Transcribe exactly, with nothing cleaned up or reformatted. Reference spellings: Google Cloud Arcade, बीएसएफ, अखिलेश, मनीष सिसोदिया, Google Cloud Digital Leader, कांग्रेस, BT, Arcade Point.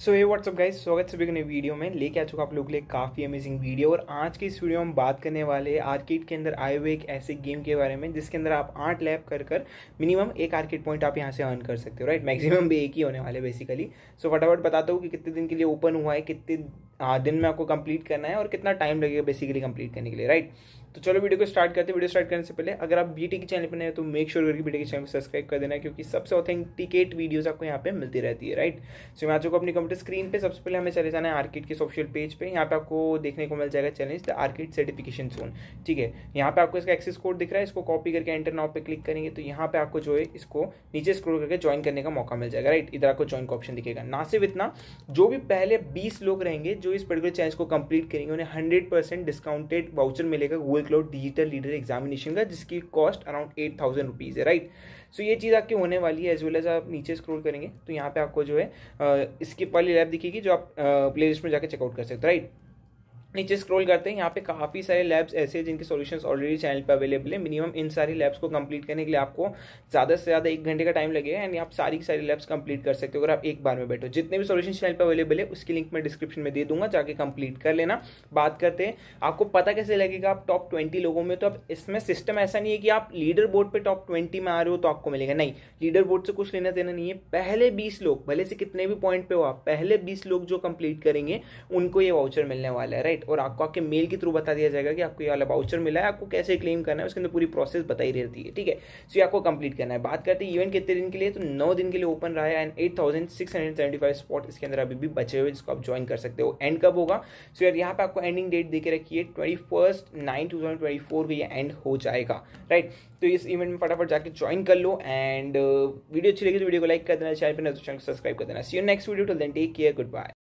सो हे WhatsApp guys, स्वागत सभी को नई वीडियो में। लेके आ चुका आप लोग के लिए काफ़ी अमेजिंग वीडियो। और आज की इस वीडियो में हम बात करने वाले आर्केड के अंदर आए हुए एक ऐसे गेम के बारे में जिसके अंदर आप आठ लैप कर कर मिनिमम एक आर्केड पॉइंट आप यहां से अर्न कर सकते हो, राइट। मैक्सिमम भी एक ही होने वाले बेसिकली। सो फटाफट बताता हूँ कि कितने दिन के लिए ओपन हुआ है, कितने दिन में आपको कंप्लीट करना है और कितना टाइम लगेगा बेसिकली कंप्लीट करने के लिए, राइट। तो चलो वीडियो को स्टार्ट करते हैं। वीडियो स्टार्ट करने से पहले अगर आप बीटी के चैनल पर नए हो तो मेक श्योर करके बीटी के चैनल को सब्सक्राइब कर देना, क्योंकि सबसे ऑथेंटिकेट वीडियोस आपको यहाँ पे मिलती रहती है, राइट। सो मैं आज को अपनी कंप्यूटर स्क्रीन पे सबसे पहले हमें चले जाना है आर्केड के ऑफिशियल पेज पे। यहाँ पे आपको देखने को मिल जाएगा challenge the arcade certification zone, ठीक है। यहाँ पे आपको इसका एक्सेस कोड दिख रहा है, इसको कॉपी करके एंटर नाउ पे क्लिक करेंगे तो यहाँ पे आपको जो है इसको नीचे स्क्रोल करके ज्वाइन करने का मौका मिल जाएगा, राइट। इधर आपको ज्वाइन का ऑप्शन दिखेगा। ना सिर्फ इतना, जो भी पहले बीस लोग रहेंगे जो इस पर्टिकुलर चैलेंज को कंप्लीट करेंगे उन्हें हंड्रेड परसेंट डिस्काउंटेड वाउचर मिलेगा Google cloud digital leader examination का, जिसकी cost around eight thousand rupees है, राइट। सो ये चीज़ आपकी होने वाली है। एज वेल एज आप नीचे स्क्रॉल करेंगे तो यहाँ पे आपको जो है इसकी वाली लैब दिखेगी जो आप प्ले लिस्ट में जाकर चेकआउट कर सकते हो, राइट। नीचे स्क्रॉल करते हैं, यहाँ पे काफ़ी सारे लैब्स ऐसे हैं जिनके सॉल्यूशंस ऑलरेडी चैनल पे अवेलेबल है। मिनिमम इन सारी लैब्स को कंप्लीट करने के लिए आपको ज़्यादा से ज़्यादा एक घंटे का टाइम लगेगा एंड आप सारी की सारी लैब्स कंप्लीट कर सकते हो अगर आप एक बार में बैठो। जितने भी सॉल्यूशन चैनल पे अवेलेबल है उसकी लिंक मैं डिस्क्रिप्शन में दे दूंगा, जाके कंप्लीट कर लेना। बात करते हैं आपको पता कैसे लगेगा आप टॉप ट्वेंटी लोगों में। तो अब इसमें सिस्टम ऐसा नहीं है कि आप लीडर बोर्ड पर टॉप ट्वेंटी में आ रहे हो तो आपको मिलेगा, नहीं। लीडर बोर्ड से कुछ लेना देना नहीं है। पहले बीस लोग, भले से कितने भी पॉइंट पर हो आप, पहले बीस लोग जो कंप्लीट करेंगे उनको ये वाउचर मिलने वाला है, राइट। और आपको आपके मेल के थ्रू बता दिया जाएगा कि आपको ये वाला वाउचर मिला है, आपको कैसे क्लेम करना है, उसके अंदर पूरी प्रोसेस बताई रहती है, ठीक है। सो ये आपको कंप्लीट करना है। बात करते हैं इवेंट कितने दिन के लिए, तो नौ दिन के लिए ओपन रहा है and eight thousand six hundred seventy five spot इसके अंदर अभी भी बचे हुए जिसको आप ज्वाइन कर सकते हो। एंड कब होगा? सो यार यहाँ पे आपको एंडिंग डेट देके रखिए twenty first nine two thousand twenty four को ये एंड हो जाएगा, राइट। तो इस इवेंट में फटाफट जाकर ज्वाइन कर लो एंड वीडियो अच्छी लगी तो वीडियो को लाइक कर देना, चैनल पर सब्सक्राइब कर देना। See you next video, till then take care, good bye.